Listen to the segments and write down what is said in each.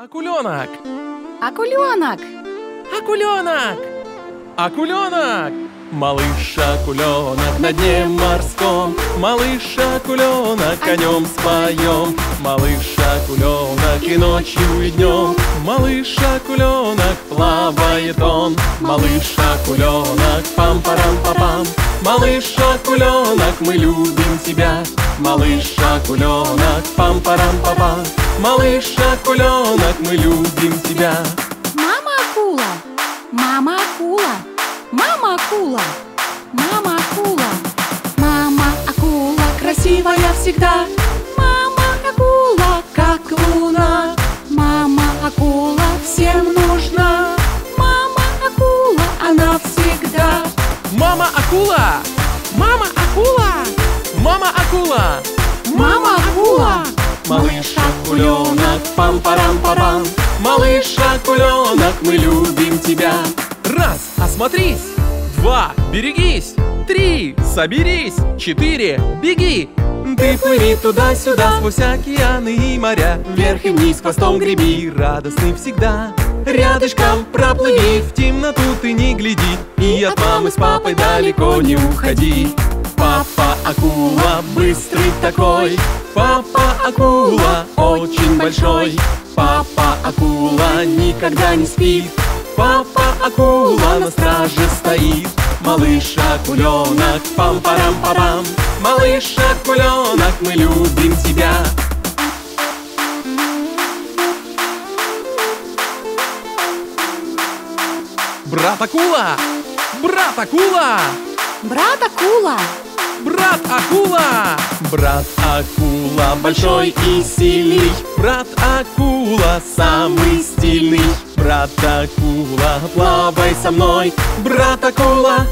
Акуленок! Акуленок! Акуленок! Акуленок! Малыш акуленок на дне морском, малыш акуленок конем споем, малыш акуленок и ночью и днем, малыш акуленок плавает он, малыш акуленок пам-парам-пам-пам, малыш акуленок мы любим тебя, малыш акуленок пам-парам-пам-пам, малыш акуленок мы любим тебя. Мама акула, мама акула, мама акула, мама акула, мама акула красивая всегда, мама акула как луна, мама акула всем нужна, мама акула она всегда. Мама акула, мама акула, мама акула, мама акула, малыш акуленок пам-парам-парам, малыш акуленок мы любим тебя. Раз, осмотрись. Два, берегись. Три, соберись. Четыре, беги. Ты плыви туда-сюда сквозь океаны и моря, вверх и вниз хвостом греби, радостный всегда. Рядышком проплыви, в темноту ты не гляди, и от мамы с папой далеко не уходи. Папа акула быстрый такой, папа акула очень большой, папа акула никогда не спит, папа акула на страже стоит. Малыш акуленок пам-парам-парам, малыш акуленок мы любим тебя. Брат акула, брат акула, брат акула, брат акула, брат акула большой и сильный, брат акула самый стильный, брат акула плавай со мной, брат акула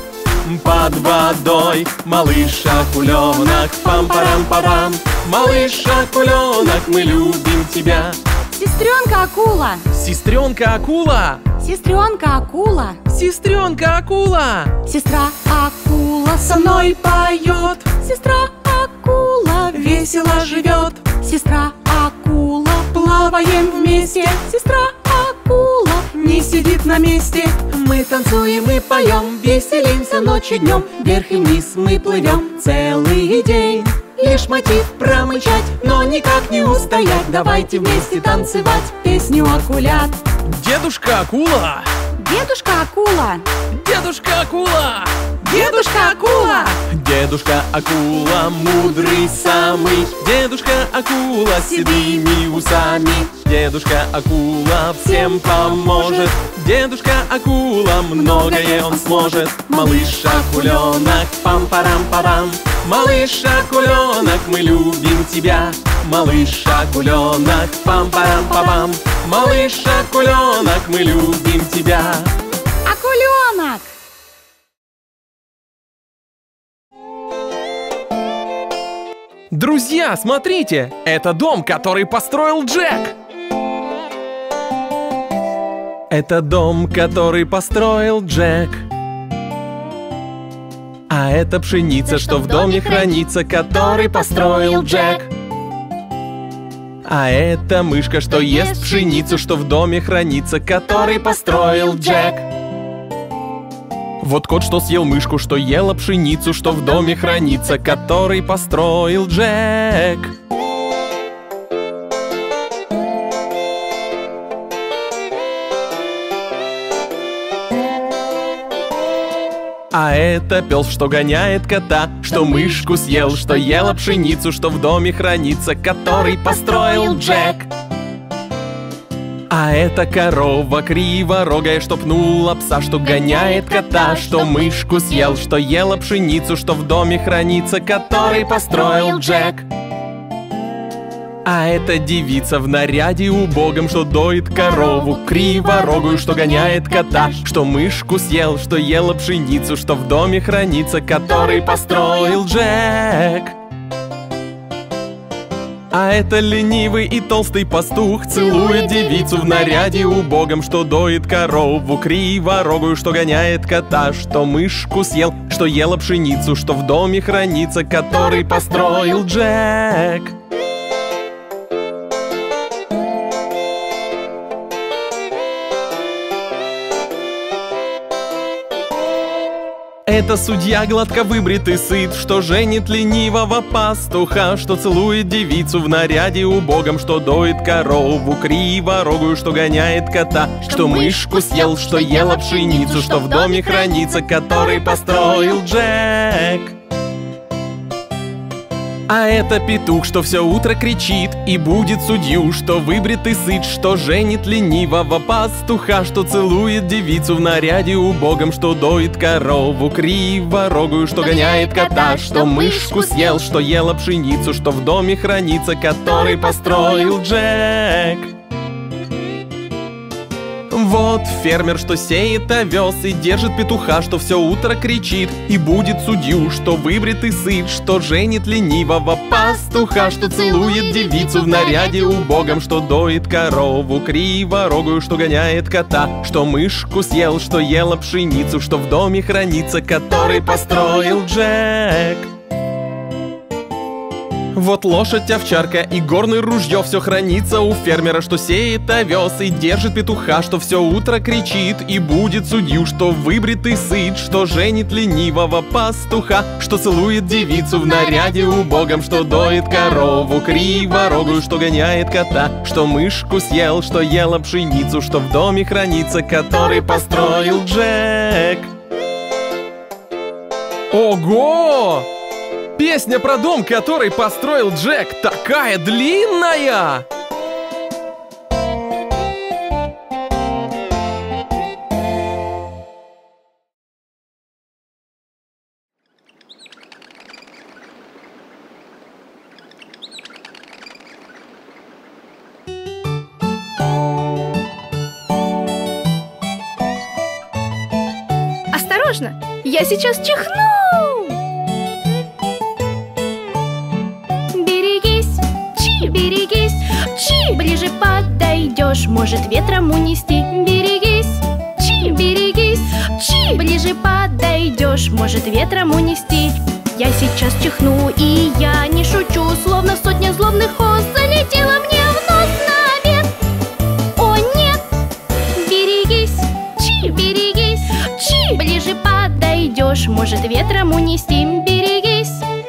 под водой. Малыш акуленок пам-парам-парам, малыш акуленок мы любим тебя. Сестренка акула, сестренка акула, сестренка акула, сестренка акула, сестра акула со мной поет, сестра акула весело живет, сестра акула плаваем вместе, сестра акула не сидит на месте. Мы танцуем и поем, веселимся ночью днем, вверх и вниз мы плывем целый день. Лишь мотив промычать, но никак не устоять, давайте вместе танцевать песню акулят. Дедушка акула, дедушка акула, дедушка акула, дедушка акула, дедушка акула мудрый самый, дедушка акула с седыми усами, дедушка акула всем поможет, дедушка акула многое он сможет. Малыш акуленок пам-парам-парам, малыш акуленок мы любим тебя, малыш акуленок пам-парам-пам-пам, малыш акуленок мы любим тебя. Акуленок! Друзья, смотрите, это дом, который построил Джек. Это дом, который построил Джек. А это пшеница, что в доме хранится, который построил Джек. А это мышка, что ест пшеницу, что в доме хранится, который построил Джек. Вот кот, что съел мышку, что ела пшеницу, что в доме хранится, который построил Джек. А это пес, что гоняет кота, что мышку съел, что ела пшеницу, что в доме хранится, который построил Джек. А это корова криворогая, что пнула пса, что гоняет кота, что мышку съел, что ела пшеницу, что в доме хранится, который построил Джек. А это девица в наряде убогом, что доит корову криворогую, что гоняет кота, что мышку съел, что ела пшеницу, что в доме хранится, который построил Джек. А это ленивый и толстый пастух целует девицу в наряде убогом, что доит корову криворогую, что гоняет кота, что мышку съел, что ела пшеницу, что в доме хранится, который построил Джек. Это судья гладко выбритый сыт, что женит ленивого пастуха, что целует девицу в наряде убогом, что доит корову криворогую, что гоняет кота, что мышку съел, что ела пшеницу, что в доме хранится, который построил Джек. А это петух, что все утро кричит и будет судью, что выбрит и сыт, что женит ленивого пастуха, что целует девицу в наряде убогом, что доит корову криворогую, что гоняет кота, что мышку съел, что ела пшеницу, что в доме хранится, который построил Джек. Вот фермер, что сеет овес и держит петуха, что все утро кричит и будет судью, что выбрит и сыт, что женит ленивого пастуха, что целует девицу в наряде убогом, что доит корову криворогую, что гоняет кота, что мышку съел, что ела пшеницу, что в доме хранится, который построил Джек. Вот лошадь, овчарка и горное ружье, все хранится у фермера, что сеет овес и держит петуха, что все утро кричит и будет судью, что выбрит и сыт, что женит ленивого пастуха, что целует девицу в наряде убогом, что доит корову криворогую, что гоняет кота, что мышку съел, что ела пшеницу, что в доме хранится, который построил Джек. Ого! Песня про дом, который построил Джек, такая длинная! Осторожно, я сейчас чихну! Берегись, чи, ближе подойдешь, может ветром унести. Берегись, чи, берегись, чи, ближе подойдешь, может ветром унести. Я сейчас чихну, и я не шучу, словно сотня злобных ос залетела мне в нос на обед. О нет! Берегись, чи, берегись, чи, ближе подойдешь, может ветром унести. Берегись,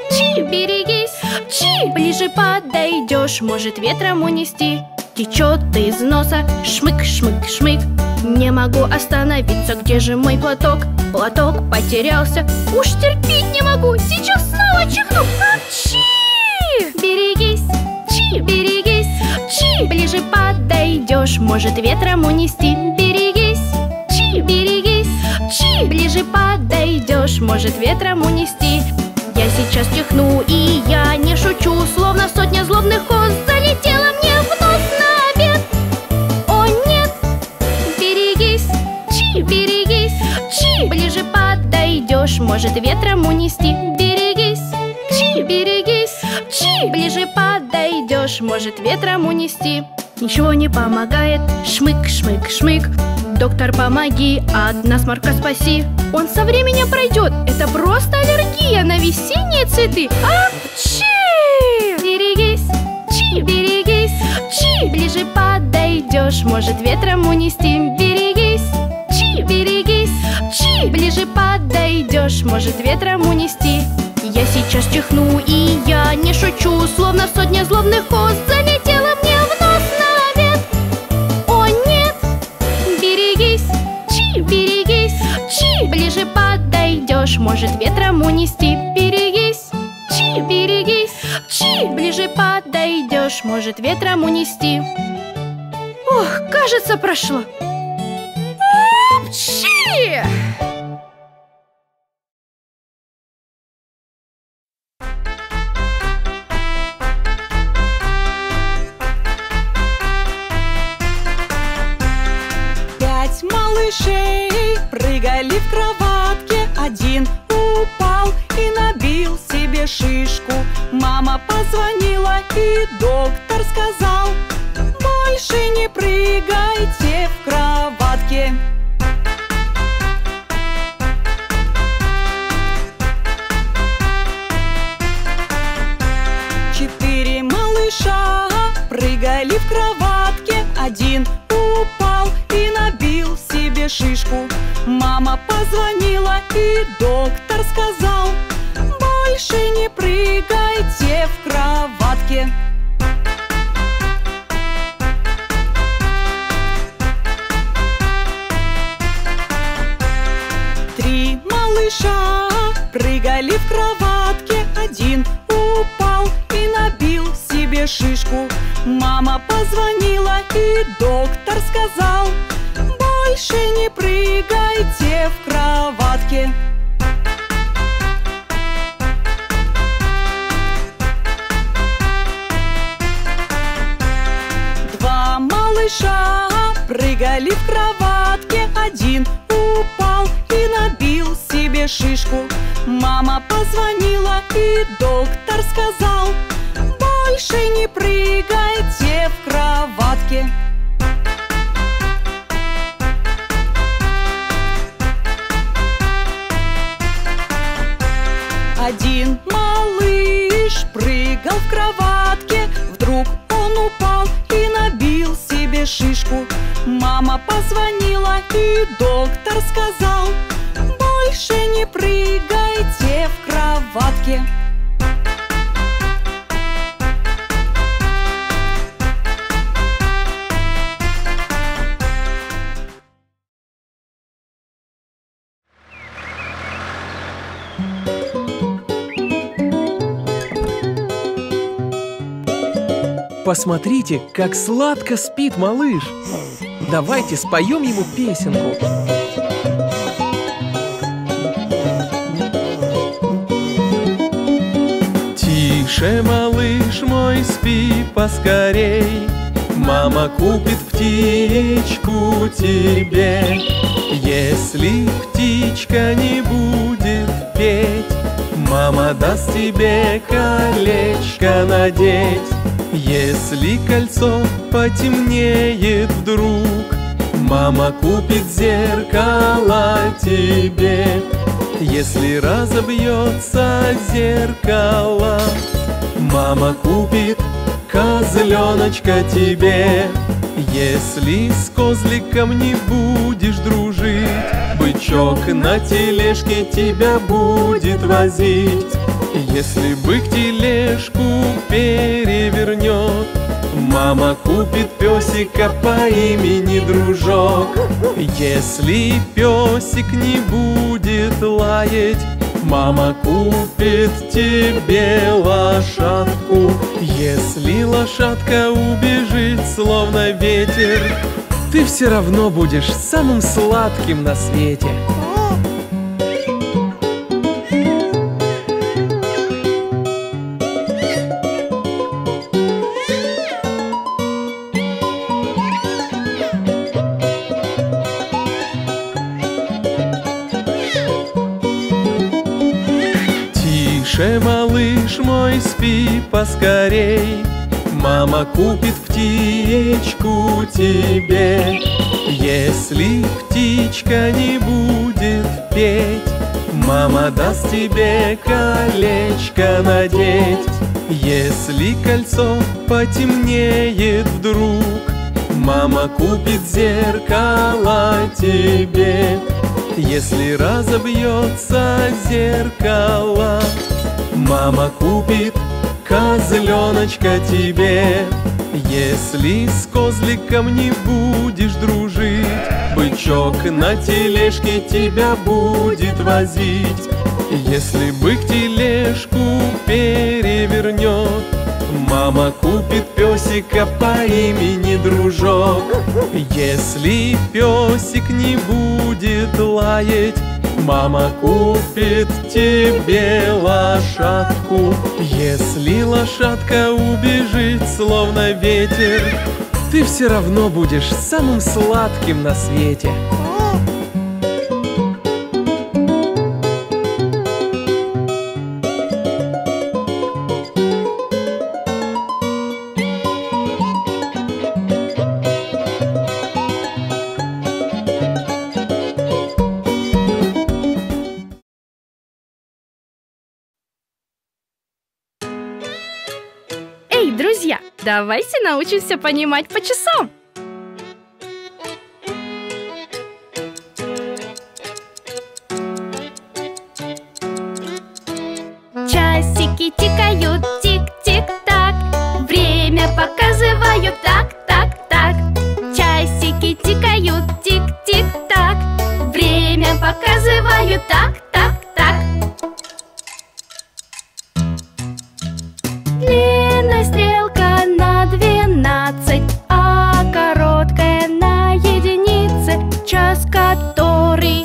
чи, берегись, чи, ближе подойдешь, может ветром унести. Течет из носа, шмык, шмык, шмык. Не могу остановиться, где же мой платок? Платок потерялся, уж терпеть не могу, сейчас снова чихну. Чи! Берегись, чи, берегись, чи, ближе подойдешь, может ветром унести. Берегись, чи, берегись, чи, ближе подойдешь, может ветром унести. Я сейчас чихну, и я не шучу, словно сотня злобных ос залетела мне в нос на обед. О нет! Берегись, чи, берегись, чи, ближе подойдешь, может ветром унести. Берегись, чи, берегись, чи, ближе подойдешь, может ветром унести. Ничего не помогает, шмык, шмык, шмык. Доктор, помоги, от насморка спаси. Он со временем пройдет, это просто аллергия на весенние цветы. Апчи! Берегись, чи, берегись, чи, ближе подойдешь, может ветром унести. Берегись, чи, берегись, чи, ближе подойдешь, может ветром унести. Я сейчас чихну, и я не шучу, словно сотня злобных ос залетела мне в нос на обед. О нет! Берегись, чи, берегись, чи, ближе подойдешь, может ветром унести. Берегись, чи, берегись, чи, ближе подойдешь, может ветром унести. Ох, кажется, прошло. Апчи! Прыгали в кроватке, один упал и набил себе шишку. Мама позвонила, и доктор сказал: больше не прыгайте в кроватке. Четыре малыша прыгали в кроватке, один упал и набил себе шишку. Мама мама позвонила, и доктор сказал: больше не прыгайте в кроватке. Три малыша прыгали в кроватке, один упал и набил себе шишку. Мама позвонила, и доктор сказал: больше не прыгайте в кроватке. Два малыша прыгали в кроватке, один упал и набил себе шишку. Мама позвонила, и доктор сказал: больше не прыгайте в кроватке. Один малыш прыгал в кроватке, вдруг он упал и набил себе шишку. Мама позвонила, и доктор сказал: больше не прыгайте в кроватке. Посмотрите, как сладко спит малыш. Давайте споем ему песенку. Тише, малыш мой, спи поскорей, мама купит птичку тебе. Если птичка не будет петь, мама даст тебе колечко надеть. Если кольцо потемнеет вдруг, мама купит зеркало тебе. Если разобьется зеркало, мама купит козленочка тебе. Если с козликом не будешь дружить, бычок на тележке тебя будет возить. Если бык тележку перевернет, мама купит песика по имени Дружок. Если песик не будет лаять, мама купит тебе лошадку. Если лошадка убежит, словно ветер, ты все равно будешь самым сладким на свете. Малыш мой, спи поскорей, мама купит птичку тебе. Если птичка не будет петь, мама даст тебе колечко надеть. Если кольцо потемнеет вдруг, мама купит зеркало тебе. Если разобьется зеркало, мама купит козленочка тебе. Если с козликом не будешь дружить, бычок на тележке тебя будет возить. Если бык тележку перевернет, мама купит песика по имени Дружок. Если песик не будет лаять, мама купит тебе лошадку. Если лошадка убежит, словно ветер, ты все равно будешь самым сладким на свете. Давайте научимся понимать по часам. часики тикают, тик-тик-так. Время показывают, так-так-так. Часики тикают, тик-тик-так. Время показывают, так-так-так. Длинная стрелка на 12, а короткая на единице. Час, который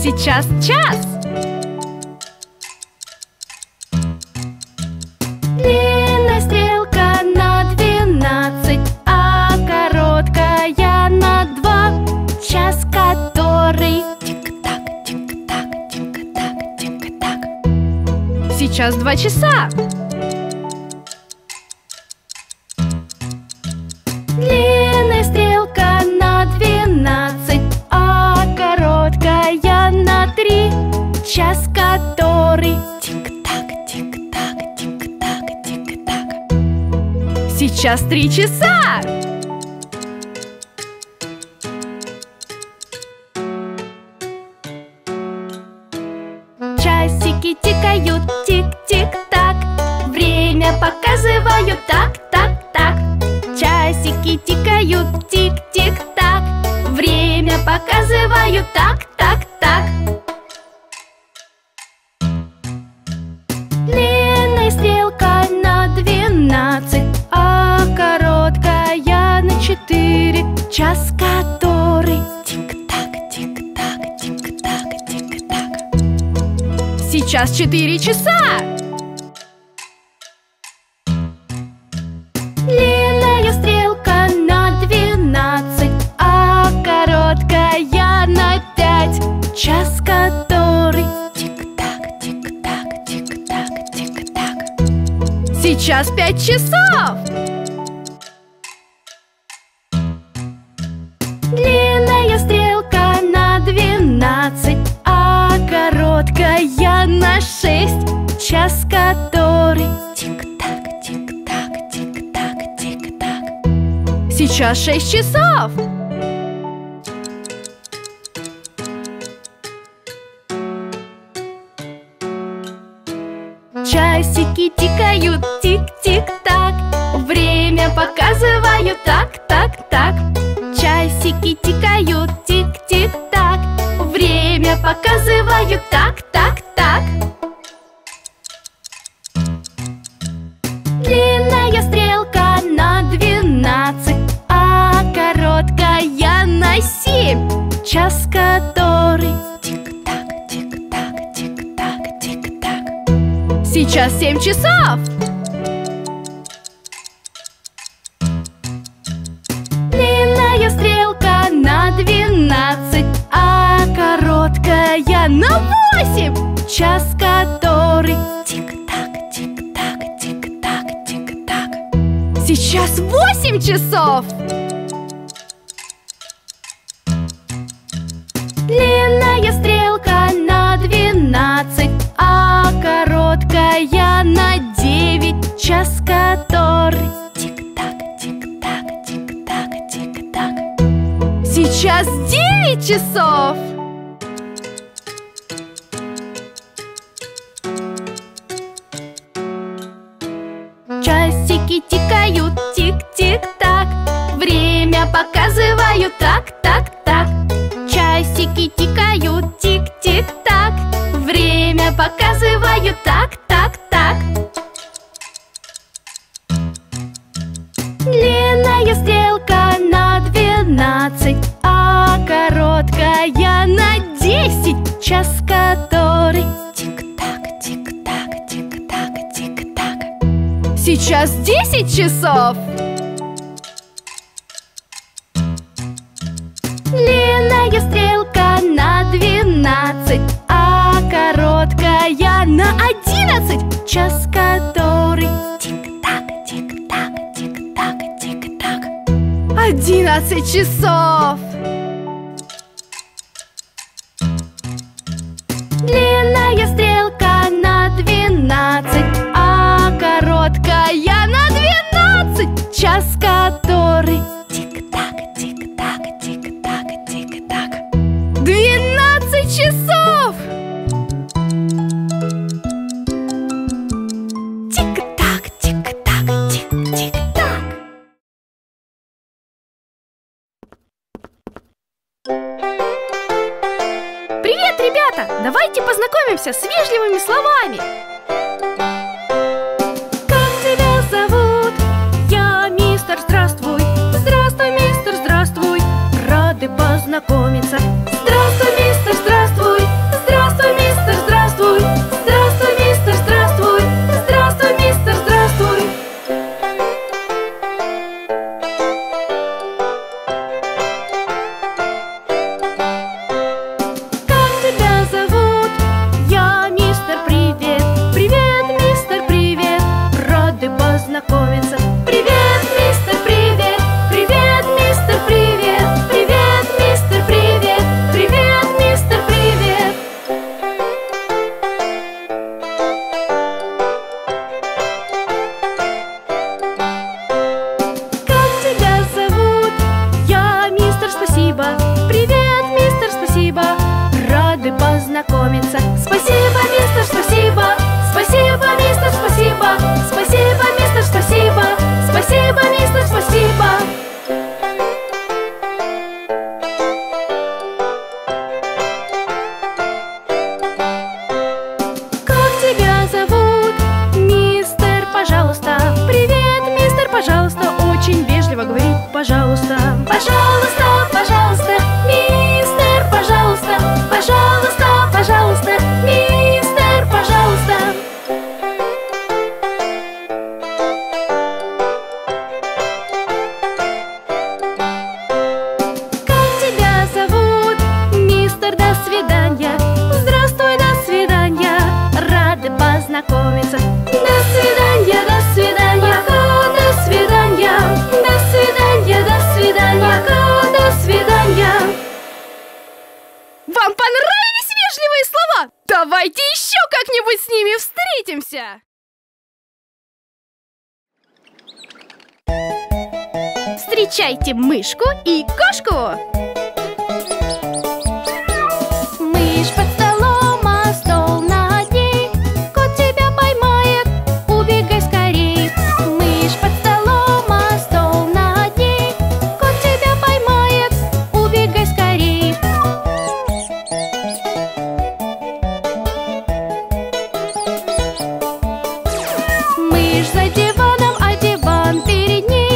сейчас час. Длинная стрелка на 12, а короткая на 2. Час, который тик-так, тик-так, тик-так, тик-так. Сейчас 2 часа. Длинная стрелка на 12, а короткая на 3. Час, который тик-так, тик-так, тик-так, тик-так. Сейчас 3 часа. Часики тикают, тик-тик-так. Время показывают, так-так-так. Часики тикают, тик-тик-так. Время показывают, так-так-так. Длинная стрелка на 12, а короткая на 4. Час, который тик-так, тик-так, тик-так, тик-так. Сейчас 4 часа. Длинная стрелка на 12, а короткая на 5. Час, который тик-так, тик-так, тик-так, тик-так. Сейчас 5 часов. Длинная стрелка на 12, а короткая на 6. Час, который тик-так, тик-так, тик-так, тик-так. Сейчас 6 часов. Часики тикают, тик-тик-так. Время показывают, так-так-так. Часики тикают, тик-тик-так. Время показывают, так-так-так. Длинная стрелка на 12, а короткая на 7. Час, который тик-так, тик-так, тик-так, тик-так. Сейчас 7 часов. Длинная стрелка на 12, а короткая на 8. Час, который тик-так, тик-так, тик-так, тик-так. Сейчас 8 часов. Длинная стрелка на 12, а короткая на 9. Час, который тик-так, тик-так, тик-так, тик-так. Сейчас 9 часов. Часики тикают, тик-тик-так. Время показывают, так-так-так. Часики тикают, тик-тик-так. Время показывают, так-так-так. Длинная стрелка на 12, а короткая на 10. Час, который тик-так, тик-так, тик-так, тик-так. Сейчас 10 часов. Длинная стрелка на 12, а короткая на 11. Час, который тик-так, тик-так, тик-так, тик-так. 11 часов. Длинная стрелка на 12, а короткая на 12. Час, который тик-так, тик-так, тик-так, тик-так. 12 часов! Ребята, давайте познакомимся с вежливыми словами. Как тебя зовут? Я мистер, здравствуй. Здравствуй, мистер, здравствуй. Рады познакомиться. Здравствуй, мистер, здравствуй. Здравствуй, мистер, здравствуй. Здравствуй, мистер, здравствуй. Здравствуй, мистер, здравствуй. Встречайте мышку и кошку! Мышь под столом, а стол над ней. Кот тебя поймает, убегай скорей. Мышь под столом, а стол над ней. Кот тебя поймает, убегай скорей. Мышь за диваном, а диван перед ней.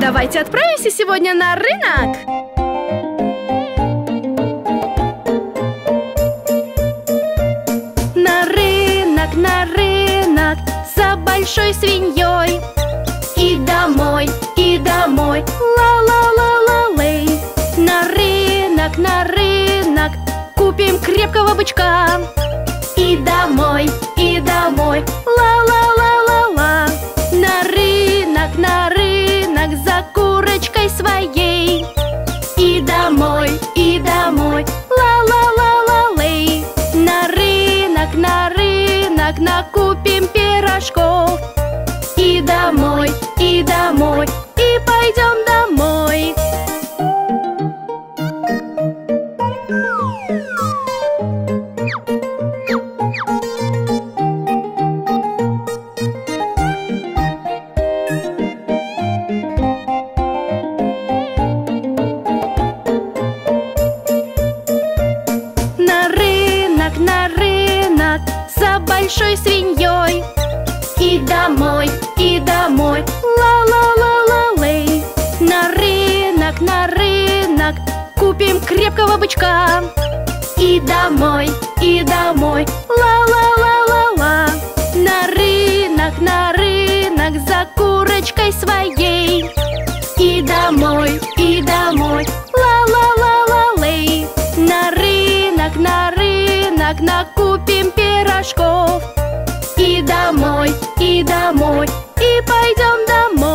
Давайте отправимся сегодня на рынок! На рынок, за большой свиньей. И домой, ла-ла-ла-ла-лей. На рынок, купим крепкого бычка. И домой, ла-ла-ла-ла-ла. На рынок, за курочкой своей. И домой, ла-ла-ла-ла-лей. На рынок, накупим пирожков. И домой, и пойдем домой. большой свиньей. И домой, ла-ла-ла-ла-лей. На рынок, купим крепкого бычка. И домой, ла-ла-ла-ла-ла. На рынок, за курочкой своей. И домой, ла-ла-ла-ла-лей. На рынок, накупим пирожков. И домой, и пойдем домой.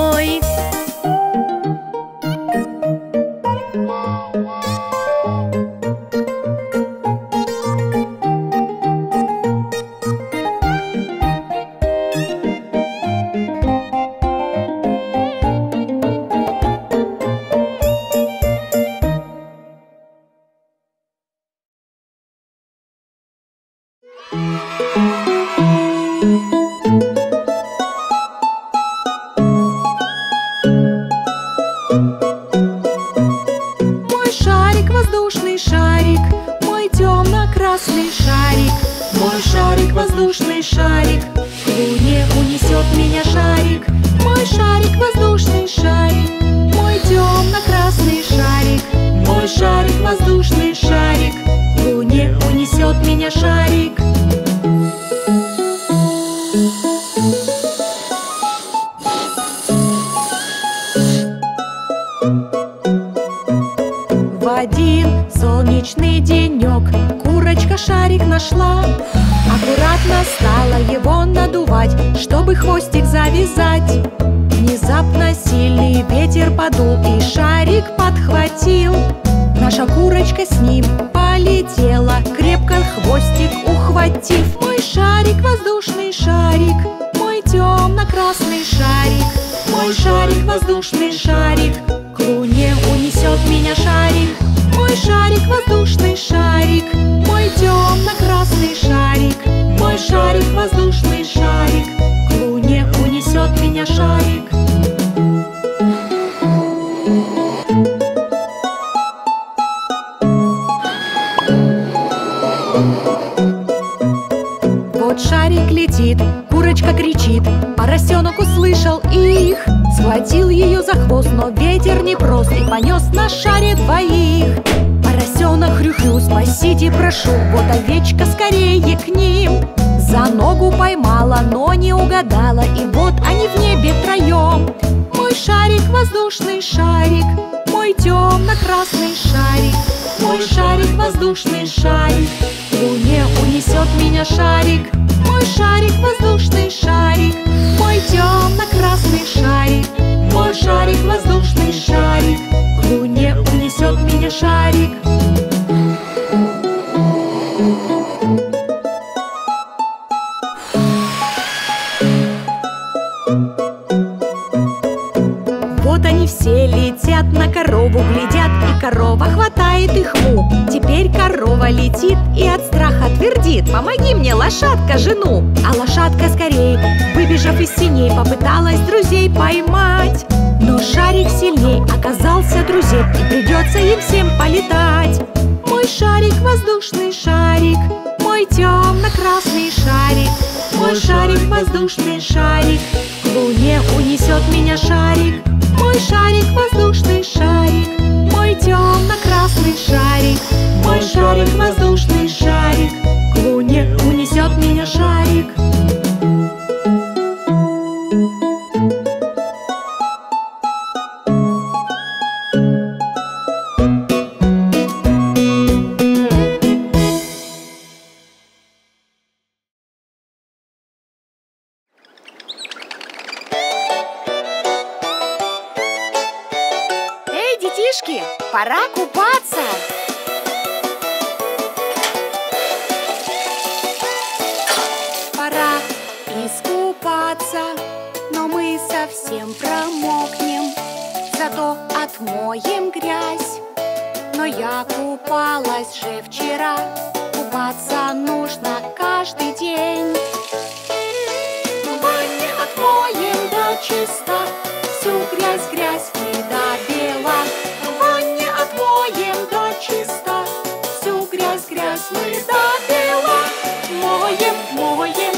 Моем, моем.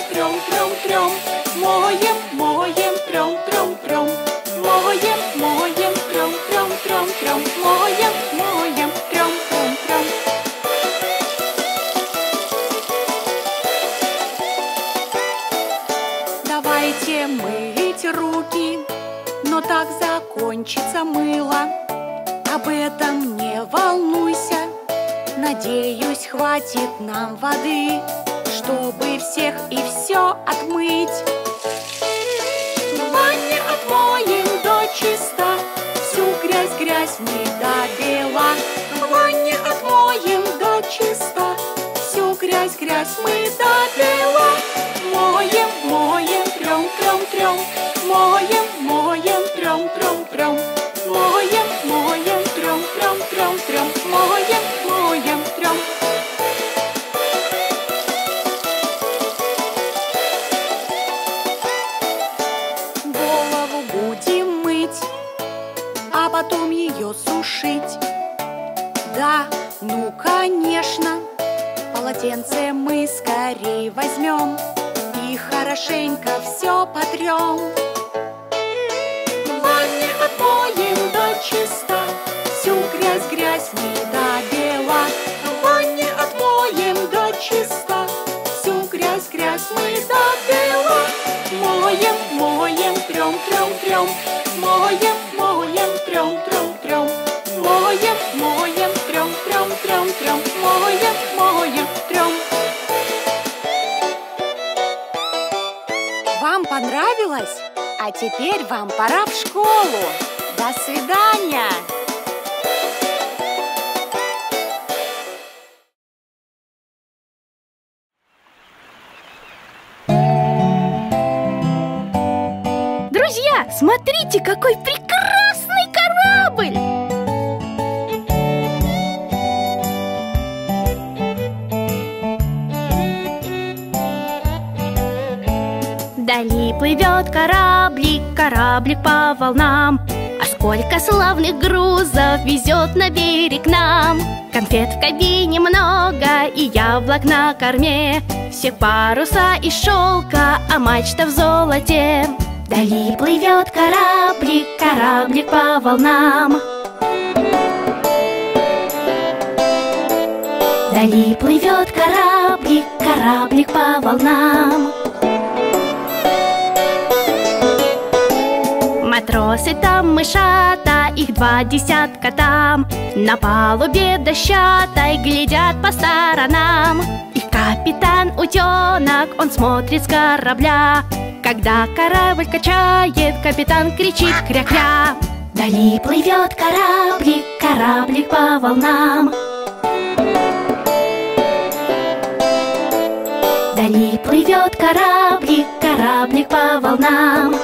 будем мыть руки, но так закончится мыло. Об этом не волнуйся, надеюсь, хватит нам воды, чтобы всех и все отмыть. В ванне отмоем до чиста всю грязь-грязь не до бела. В ванне отмоем до чиста всю грязь-грязь мы до бела. Моем, моем, трем, трем, трем. Моем, моем, трем, трем, трем. Моем, моем, трем, трем, трем, трем. Моем, моем, трем. Голову будем мыть, а потом ее сушить. Да, ну конечно, полотенце мы скорее возьмем и хорошенько все потрем. В ванне отмоем до чиста всю грязь-грязь не до бела. В ванне отмоем до чиста всю грязь-грязь мы до бела. Моем, моем, трем, трем, трем. Моем, моем, трем, трем, трем. Моем, моем, трем, трем, трем, трем. Моем, моем, трем. Вам понравилось? А теперь вам пора в школу. До свидания! Друзья, смотрите, какой прекрасный корабль! Вдали плывет кораблик, кораблик по волнам. А сколько славных грузов везет на берег нам! Конфет в кабине много и яблок на корме. Все паруса из шелка, а мачта в золоте. Вдали плывет кораблик, кораблик по волнам. Вдали плывет кораблик, кораблик по волнам. Матросы там мышата, их 2 десятка там. На палубе дощатой глядят по сторонам. Их капитан утенок, он смотрит с корабля. Когда корабль качает, капитан кричит кря-кря. Вдали плывет кораблик, кораблик по волнам. Вдали плывет кораблик, кораблик по волнам.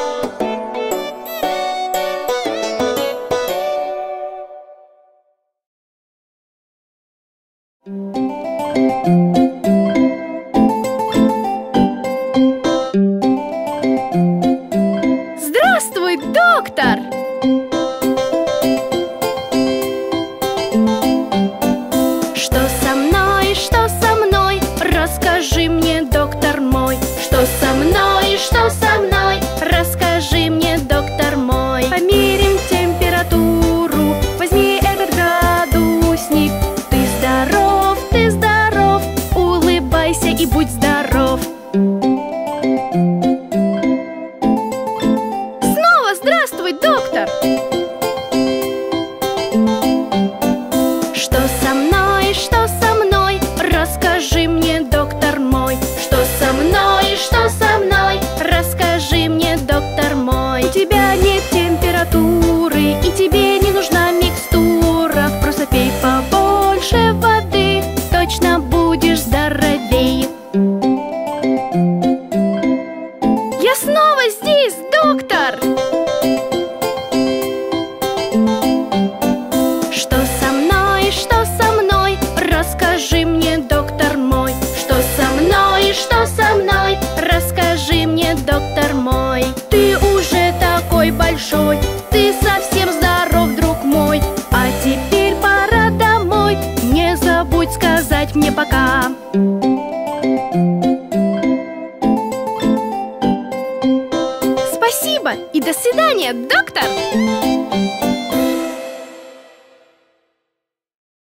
До свидания, доктор!